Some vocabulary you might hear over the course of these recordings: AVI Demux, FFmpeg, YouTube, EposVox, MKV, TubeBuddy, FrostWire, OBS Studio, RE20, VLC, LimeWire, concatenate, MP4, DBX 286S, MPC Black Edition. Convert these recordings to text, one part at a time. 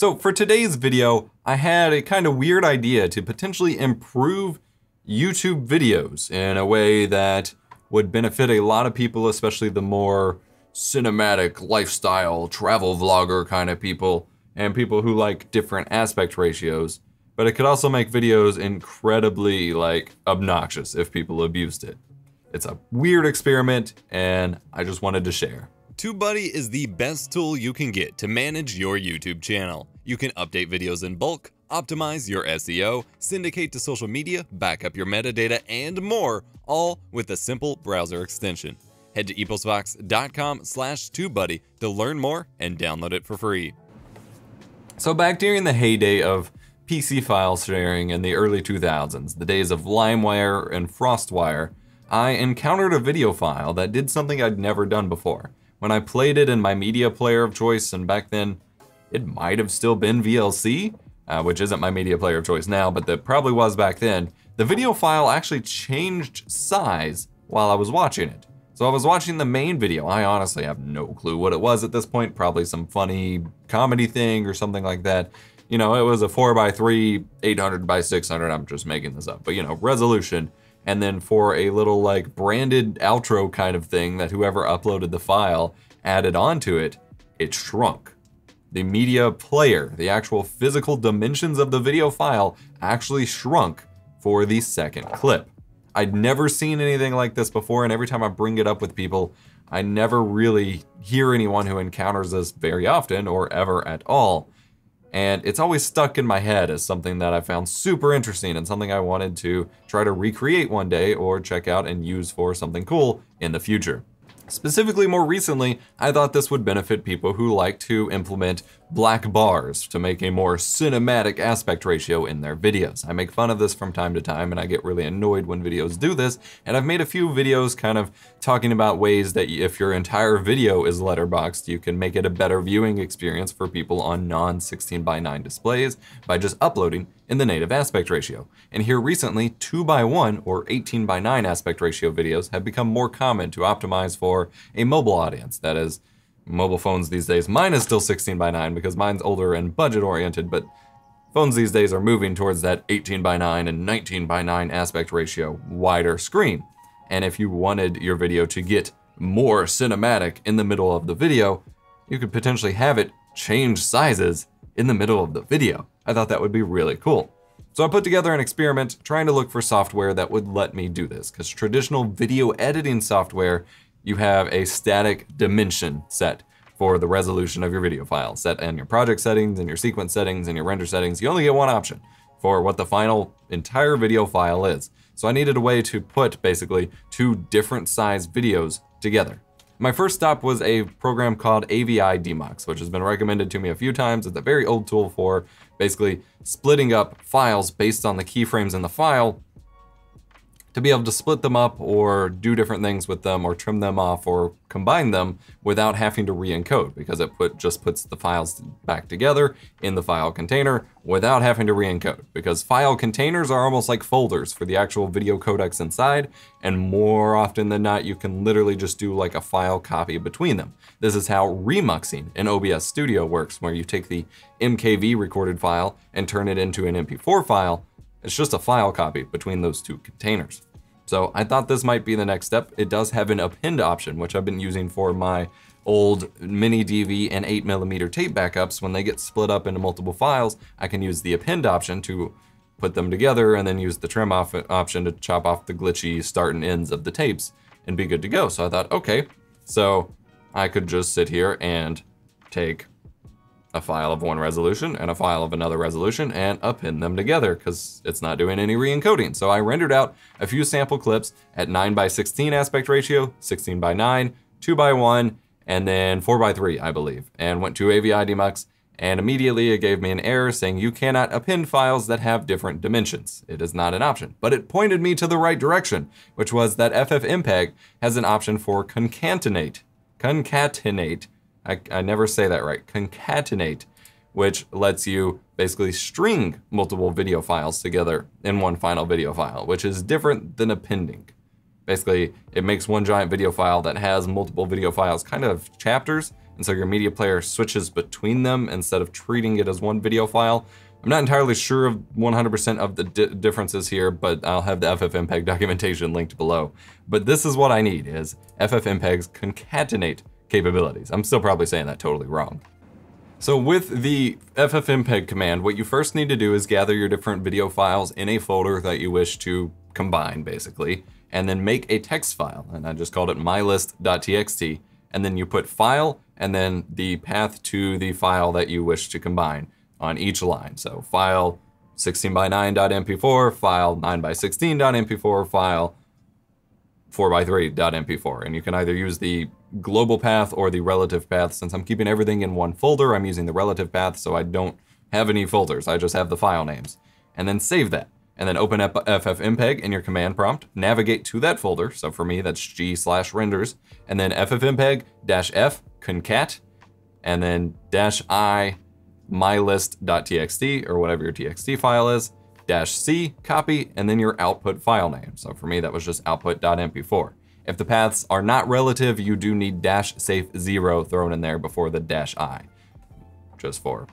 So for today's video, I had a kind of weird idea to potentially improve YouTube videos in a way that would benefit a lot of people, especially the more cinematic lifestyle travel vlogger kind of people and people who like different aspect ratios. But it could also make videos incredibly like obnoxious if people abused it. It's a weird experiment and I just wanted to share. TubeBuddy is the best tool you can get to manage your YouTube channel. You can update videos in bulk, optimize your SEO, syndicate to social media, back up your metadata, and more, all with a simple browser extension. Head to eposvox.com/TubeBuddy to learn more and download it for free. So back during the heyday of PC file sharing in the early 2000s, the days of LimeWire and FrostWire, I encountered a video file that did something I'd never done before. When I played it in my media player of choice, and back then it might have still been VLC, which isn't my media player of choice now, but that probably was back then, the video file actually changed size while I was watching it. So I was watching the main video. I honestly have no clue what it was at this point, probably some funny comedy thing or something like that. You know, it was a 4x3, 800x600, I'm just making this up, but you know, resolution. And then for a little like branded outro kind of thing that whoever uploaded the file added onto it, it shrunk. The media player, the actual physical dimensions of the video file actually shrunk for the second clip. I'd never seen anything like this before, and every time I bring it up with people, I never really hear anyone who encounters this very often or ever at all. And it's always stuck in my head as something that I found super interesting and something I wanted to try to recreate one day or check out and use for something cool in the future. Specifically, more recently, I thought this would benefit people who like to implement black bars to make a more cinematic aspect ratio in their videos. I make fun of this from time to time and I get really annoyed when videos do this. And I've made a few videos kind of talking about ways that if your entire video is letterboxed, you can make it a better viewing experience for people on non-16:9 displays by just uploading in the native aspect ratio. And here recently, 2:1 or 18:9 aspect ratio videos have become more common to optimize for a mobile audience. That is, mobile phones these days. Mine is still 16:9 because mine's older and budget oriented, but phones these days are moving towards that 18:9 and 19:9 aspect ratio wider screen. And if you wanted your video to get more cinematic in the middle of the video, you could potentially have it change sizes in the middle of the video. I thought that would be really cool. So I put together an experiment trying to look for software that would let me do this, because traditional video editing software, you have a static dimension set for the resolution of your video file set and your project settings and your sequence settings and your render settings. You only get one option for what the final entire video file is. So I needed a way to put basically two different size videos together. My first stop was a program called AVI Demux, which has been recommended to me a few times. It's a very old tool for basically splitting up files based on the keyframes in the file, to be able to split them up or do different things with them or trim them off or combine them without having to re-encode, because it just puts the files back together in the file container without having to re-encode, because file containers are almost like folders for the actual video codecs inside, and more often than not you can literally just do like a file copy between them. This is how remuxing in OBS Studio works, where you take the MKV recorded file and turn it into an MP4 file. It's just a file copy between those two containers. So I thought this might be the next step. It does have an append option, which I've been using for my old mini DV and 8mm tape backups. When they get split up into multiple files, I can use the append option to put them together and then use the trim off option to chop off the glitchy start and ends of the tapes and be good to go. So I thought, okay, so I could just sit here and take a file of one resolution and a file of another resolution and append them together, because it's not doing any re-encoding. So I rendered out a few sample clips at 9:16 aspect ratio, 16:9, 2:1, and then 4:3, I believe, and went to AVI Demux, and immediately it gave me an error saying you cannot append files that have different dimensions. It is not an option, but it pointed me to the right direction, which was that FFmpeg has an option for concatenate. I never say that right, concatenate, which lets you basically string multiple video files together in one final video file, which is different than appending. Basically, it makes one giant video file that has multiple video files, kind of chapters, and so your media player switches between them instead of treating it as one video file. I'm not entirely sure of 100% of the differences here, but I'll have the FFmpeg documentation linked below. But this is what I need, is FFmpeg's concatenate capabilities. I'm still probably saying that totally wrong. So with the FFmpeg command, what you first need to do is gather your different video files in a folder that you wish to combine, basically, and then make a text file. And I just called it mylist.txt. And then you put file and then the path to the file that you wish to combine on each line. So file 16x9.mp4, file 9x16.mp4, file 4x3.mp4. And you can either use the global path or the relative path. Since I'm keeping everything in one folder, I'm using the relative path, so I don't have any folders. I just have the file names. And then save that. And then open up FFmpeg in your command prompt, navigate to that folder. So for me, that's g/renders. And then FFmpeg-f concat, and then -i mylist.txt, or whatever your txt file is, -c copy, and then your output file name. So for me, that was just output.mp4. If the paths are not relative, you do need -safe0 thrown in there before the -i, just for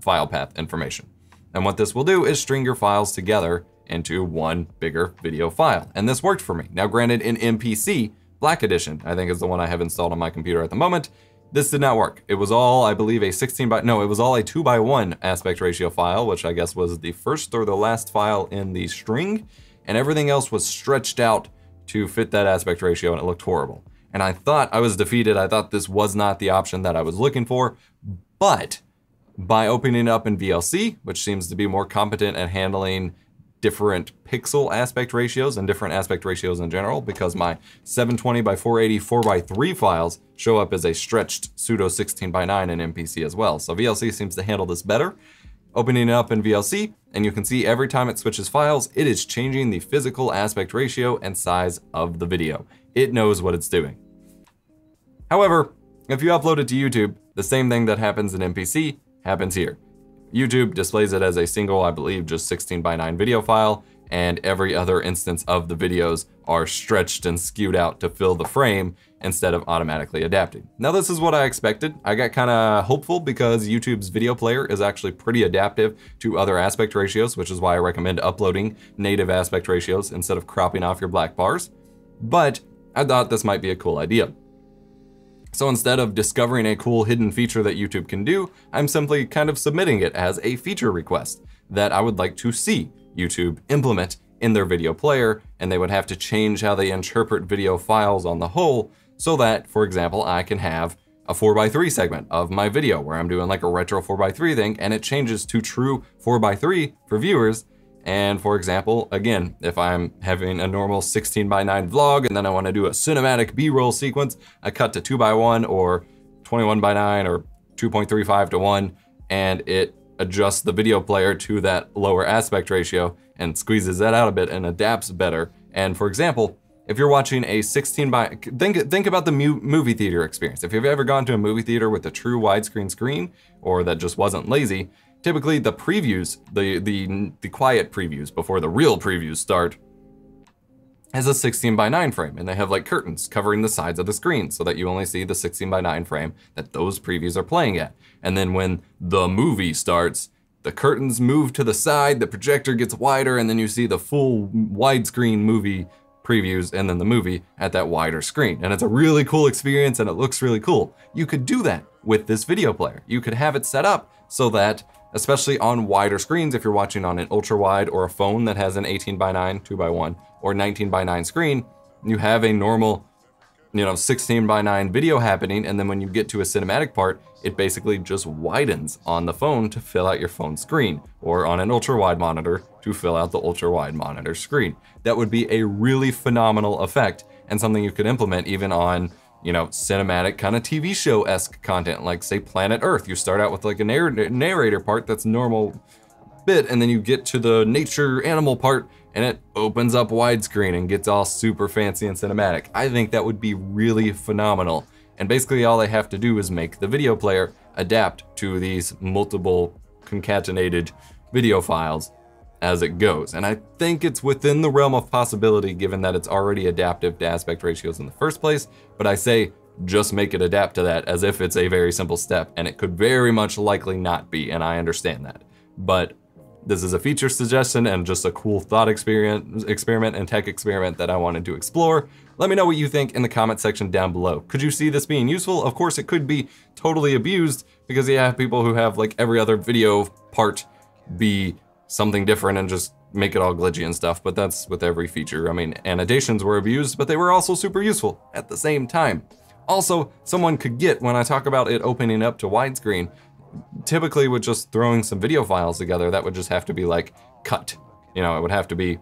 file path information. And what this will do is string your files together into one bigger video file. And this worked for me. Now granted, in MPC Black Edition, I think is the one I have installed on my computer at the moment, this did not work. It was all, I believe, a 2:1 aspect ratio file, which I guess was the first or the last file in the string, and everything else was stretched out to fit that aspect ratio, and it looked horrible. And I thought I was defeated. I thought this was not the option that I was looking for, but by opening it up in VLC, which seems to be more competent at handling different pixel aspect ratios and different aspect ratios in general, because my 720x480 4x3 files show up as a stretched pseudo 16x9 in MPC as well. So VLC seems to handle this better. Opening it up in VLC, and you can see every time it switches files, it is changing the physical aspect ratio and size of the video. It knows what it's doing. However, if you upload it to YouTube, the same thing that happens in MPC happens here. YouTube displays it as a single, I believe, just 16x9 video file, and every other instance of the videos are stretched and skewed out to fill the frame instead of automatically adapting. Now this is what I expected. I got kind of hopeful because YouTube's video player is actually pretty adaptive to other aspect ratios, which is why I recommend uploading native aspect ratios instead of cropping off your black bars. But I thought this might be a cool idea. So instead of discovering a cool hidden feature that YouTube can do, I'm simply kind of submitting it as a feature request that I would like to see YouTube implement in their video player, and they would have to change how they interpret video files on the whole so that, for example, I can have a 4x3 segment of my video where I'm doing like a retro 4x3 thing and it changes to true 4x3 for viewers. And for example, again, if I'm having a normal 16x9 vlog and then I want to do a cinematic B-roll sequence, I cut to 2x1 or 21x9 or 2.35:1, and it adjusts the video player to that lower aspect ratio and squeezes that out a bit and adapts better. And for example, if you're watching a 16 by, think about the movie theater experience. If you've ever gone to a movie theater with a true widescreen screen, or that just wasn't lazy, typically the previews, the quiet previews before the real previews start, has a 16x9 frame, and they have like curtains covering the sides of the screen so that you only see the 16x9 frame that those previews are playing at. And then when the movie starts, the curtains move to the side, the projector gets wider, and then you see the full widescreen movie previews and then the movie at that wider screen. And it's a really cool experience and it looks really cool. You could do that with this video player. You could have it set up so that, especially on wider screens, if you're watching on an ultra wide or a phone that has an 18x9, 2x1, or 19x9 screen, you have a normal, 16x9 video happening. And then when you get to a cinematic part, it basically just widens on the phone to fill out your phone screen, or on an ultra wide monitor to fill out the ultra wide monitor screen. That would be a really phenomenal effect and something you could implement even on cinematic kind of TV show-esque content, like say Planet Earth. You start out with like a narrator part that's normal bit, and then you get to the nature animal part and it opens up widescreen and gets all super fancy and cinematic. I think that would be really phenomenal. And basically all they have to do is make the video player adapt to these multiple concatenated video files as it goes. And I think it's within the realm of possibility given that it's already adaptive to aspect ratios in the first place, but I say just make it adapt to that as if it's a very simple step, and it could very much likely not be, and I understand that. But this is a feature suggestion and just a cool thought experiment and tech experiment that I wanted to explore. Let me know what you think in the comment section down below. Could you see this being useful? Of course, it could be totally abused, because you have people who have like every other video part be something different and just make it all glitchy and stuff, but that's with every feature. I mean, annotations were abused, but they were also super useful at the same time. Also, someone could get, when I talk about it opening up to widescreen, typically with just throwing some video files together, that would just have to be like cut. You know, it would have to be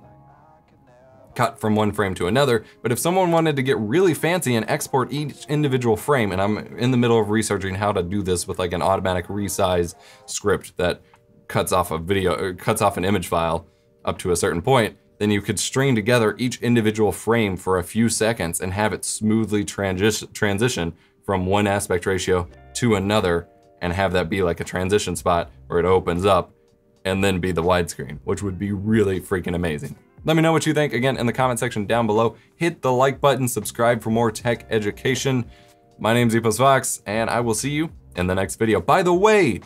cut from one frame to another. But if someone wanted to get really fancy and export each individual frame, and I'm in the middle of researching how to do this with like an automatic resize script that cuts off a video, or cuts off an image file up to a certain point, then you could string together each individual frame for a few seconds and have it smoothly transition from one aspect ratio to another, and have that be like a transition spot where it opens up and then be the widescreen, which would be really freaking amazing. Let me know what you think again in the comment section down below. Hit the like button, subscribe for more tech education. My name's eposvox, and I will see you in the next video. By the way,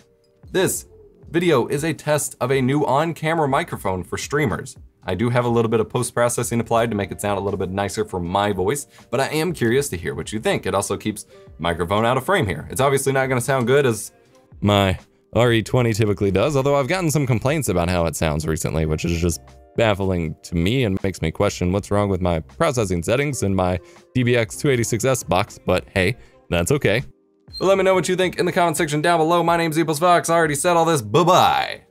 this video is a test of a new on-camera microphone for streamers. I do have a little bit of post-processing applied to make it sound a little bit nicer for my voice, but I am curious to hear what you think. It also keeps microphone out of frame here. It's obviously not gonna sound good as my RE20 typically does, although I've gotten some complaints about how it sounds recently, which is just baffling to me and makes me question what's wrong with my processing settings in my DBX 286S box, but hey, that's okay. But let me know what you think in the comment section down below. My name's eposvox. I already said all this, bye-bye.